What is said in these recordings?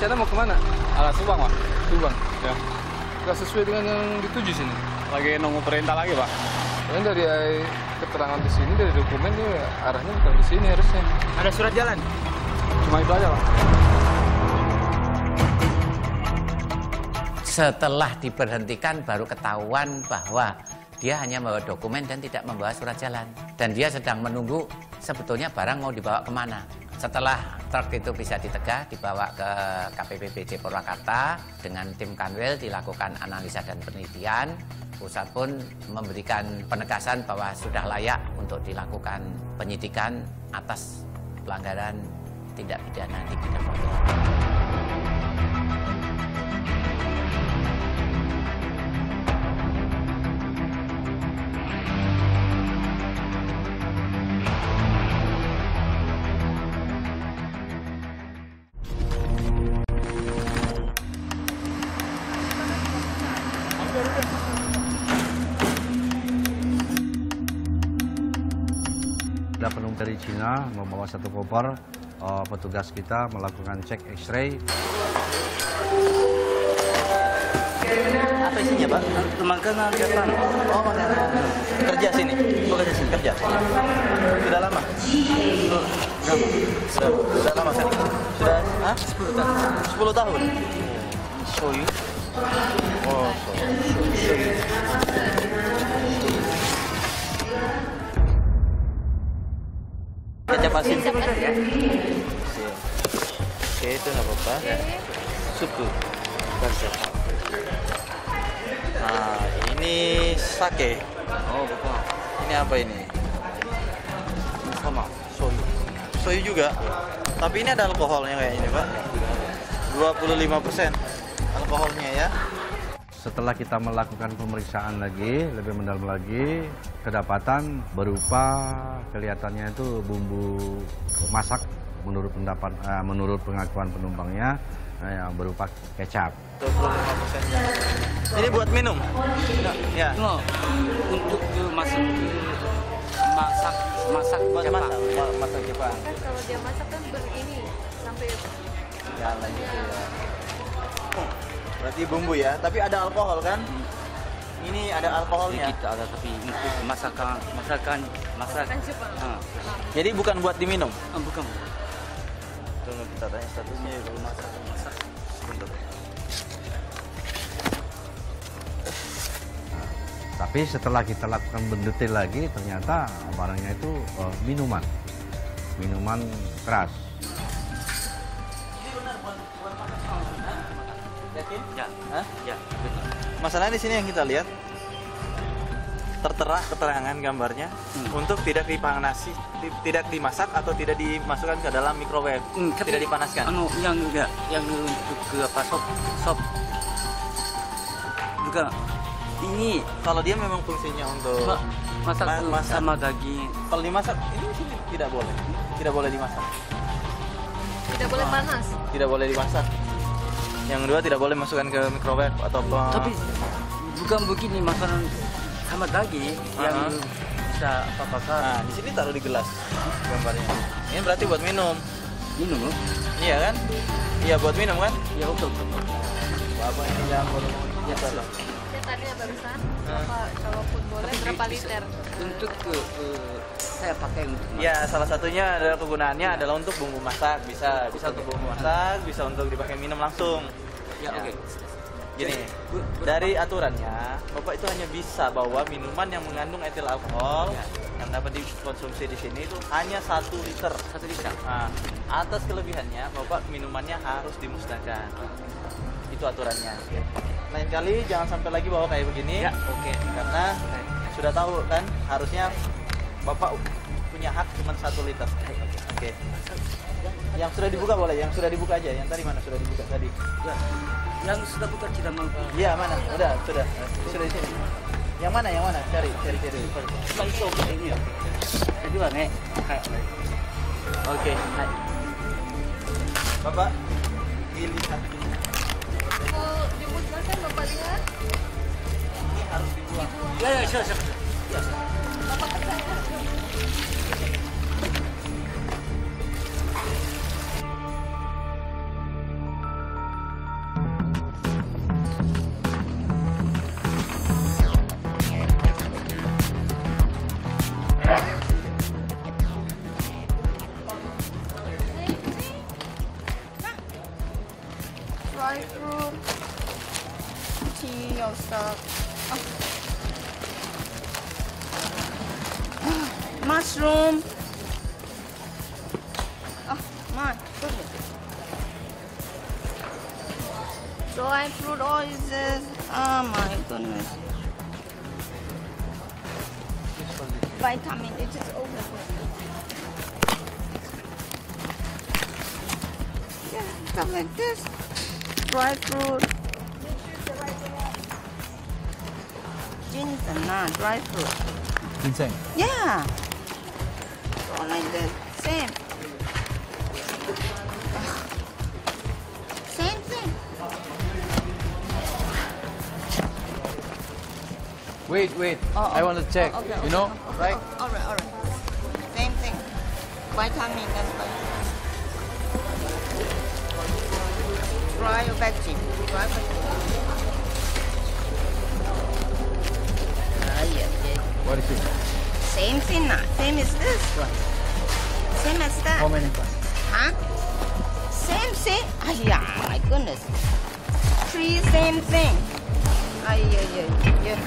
rencana mau kemana? Arah Subang, Pak. Subang? Ya. Nggak sesuai dengan yang dituju sini? Lagi nunggu perintah lagi, Pak. Karena dari keterangan di sini, dari dokumen ini arahnya bukan di sini harusnya. Ada surat jalan? Cuma itu aja, Pak. Setelah diberhentikan, baru ketahuan bahwa dia hanya membawa dokumen dan tidak membawa surat jalan. Dan dia sedang menunggu sebetulnya barang mau dibawa kemana. Setelah truk itu bisa ditegah, dibawa ke KPPBC Purwakarta. Dengan tim Kanwil dilakukan analisa dan penelitian. Pusat pun memberikan penegasan bahwa sudah layak untuk dilakukan penyidikan atas pelanggaran tindak pidana di bidang motor. Ada penumpang dari Cina membawa satu koper, petugas kita melakukan cek X-ray. Apa isinya, Pak? Makanan ketan. Oh, makanan. Kerja sini. Bekerja sini, kerja. Sudah lama. Sudah lama sekali. Sudah 10 tahun. 10 tahun. Shoyu. Oh, shoyu. Kecap asin. Oke, itu nggak apa-apa. Suku. Nah, ini sake. Oh, betul. Ini apa ini? Sama, soyu. Soyu juga. Tapi ini ada alkoholnya kayak ini, Pak. 25% alkoholnya ya. Setelah kita melakukan pemeriksaan lagi, lebih mendalam lagi, kedapatan berupa kelihatannya itu bumbu masak menurut pendapat, menurut pengakuan penumpangnya yang berupa kecap. 25%. Ini buat minum? Ya. No. Untuk masak buat Jepang. Masak Jepang. Kan kalau dia masak kan begini sampai jalan gitu ya. Berarti bumbu ya, tapi ada alkohol kan? Ini ada alkoholnya. Sedikit ada, tapi untuk masakan Jepang. Jadi bukan buat diminum? Bukan. Tunggu kita tanya statusnya kalau masak. Sebentar. Tapi setelah kita lakukan penelitian lagi, ternyata barangnya itu minuman. Minuman keras. Ya, ya. Masalahnya di sini yang kita lihat tertera keterangan gambarnya untuk tidak dipanasi, tidak dimasak atau tidak dimasukkan ke dalam microwave, tidak dipanaskan. Yang enggak, yang untuk apa sop juga. Ini kalau dia memang fungsinya untuk masak sama daging. Kalau dimasak ini tidak boleh dimasak. Tidak boleh panas. Tidak boleh dimasak. Yang kedua tidak boleh masukkan ke microwave atau apa. Tapi bukan begini makanan sama daging yang bisa apa-apa. Nah, di sini taruh di gelas gambarnya. Ini berarti buat minum. Minum? Iya kan? Iya buat minum kan? Iya betul. Bapak ini jangan boleh ya salah. Tadinya barusan kalaupun boleh berapa liter? Untuk saya pakai untuk masak. Ya, salah satunya adalah kegunaannya adalah untuk bumbu masak, bisa untuk bumbu masak, bisa untuk dipakai minum langsung. Ya, oke. Gini, dari aturannya, Bapak itu hanya bisa bawa minuman yang mengandung etil alkohol yang dapat dikonsumsi di sini itu hanya 1 liter. 1 liter. Nah, atas kelebihannya, Bapak minumannya harus dimusnahkan. Itu aturannya. Lain kali jangan sampai lagi bawa kayak begini. Ya, oke. Karena sudah tahu kan, harusnya Bapak punya hak cuma 1 liter. Oke. Yang sudah dibuka boleh, yang sudah dibuka aja. Yang tadi mana sudah dibuka tadi? Yang sudah buka tidak mau. Iya, mana? Udah, sudah. Sudah di sini. Yang mana? Yang mana? Cari. Langsung ini ya. Tadi bang, oke. Bapak, pilih satu. Kalau dimusnahkan Bapak lihat. Ini harus dibuang. Ya, siap. Assalamualaikum. Ciao, Ustaz. Mushroom. Joy fruit oasis. Oh my goodness. Vitamin. It is over. Yeah, stuff like this. Dry fruit. Ginseng, dry fruit. Ginseng. Yeah. All like this. Same. Wait. Oh, I want to check. Okay, you know, right? All right. Same thing. Vitamin, that's why. Dry vaccine. Yeah. What is it? Same thing, same as this. What? Same as that. How many times? Huh? Same. Oh, yeah, my goodness. Three same thing. Yeah.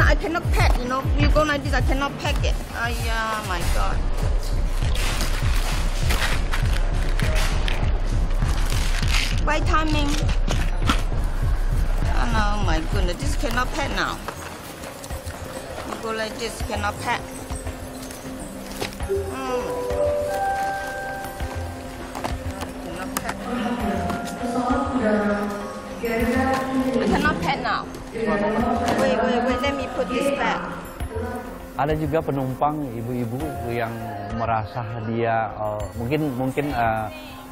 No, I cannot pack, you know. You go like this, I cannot pack it. Oh my God. Vitamin. Oh no, my goodness, this cannot pack now. You go like this, cannot pack. Cannot pack. I cannot pack now. Wait, let me put this back. Ada juga penumpang ibu-ibu yang merasa dia mungkin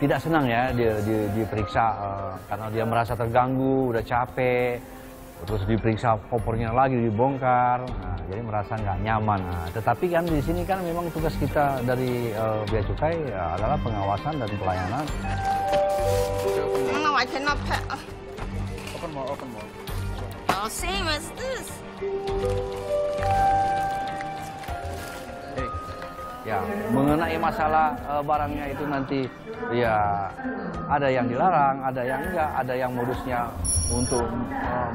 tidak senang ya diperiksa karena dia merasa terganggu, udah capek, terus diperiksa kopernya lagi dibongkar, jadi merasa nggak nyaman. Tetapi kan di sini kan memang tugas kita dari Bea Cukai adalah pengawasan dan pelayanan. No, I cannot pack. Open more. Oh, same as this. Ya, mengenai masalah barangnya itu nanti ya ada yang dilarang, ada yang enggak, ada yang modusnya untuk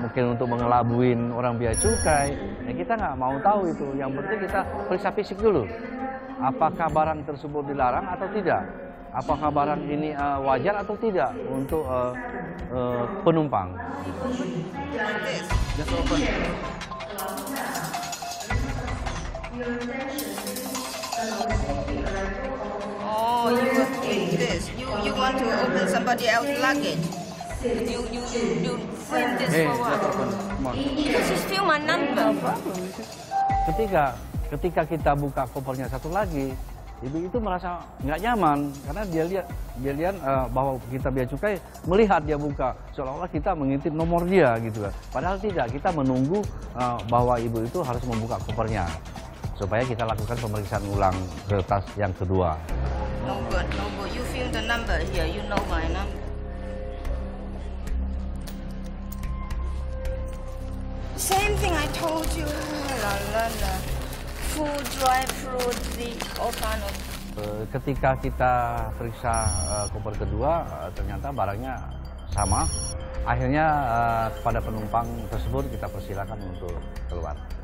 mungkin untuk mengelabuin orang Bea Cukai. Ya, kita nggak mau tahu itu. Yang penting kita periksa fisik dulu. Apakah barang tersebut dilarang atau tidak? Apakah barang ini wajar atau tidak untuk penumpang? Just open. Oh, you will take this. You want to open somebody else's luggage? You frame this for what? Because you steal my number. Ketika kita buka kopernya satu lagi, ibu itu merasa nggak nyaman karena dia lihat bahwa kita Bea Cukai melihat dia buka seolah-olah kita mengintip nomor dia gitu kan. Padahal tidak, kita menunggu bahwa ibu itu harus membuka kopernya supaya kita lakukan pemeriksaan ulang kertas yang kedua. No good. You feel the number here. You know my number. Same thing I told you. La. Food, dry fruit, ketika kita periksa koper kedua, ternyata barangnya sama. Akhirnya pada penumpang tersebut kita persilakan untuk keluar.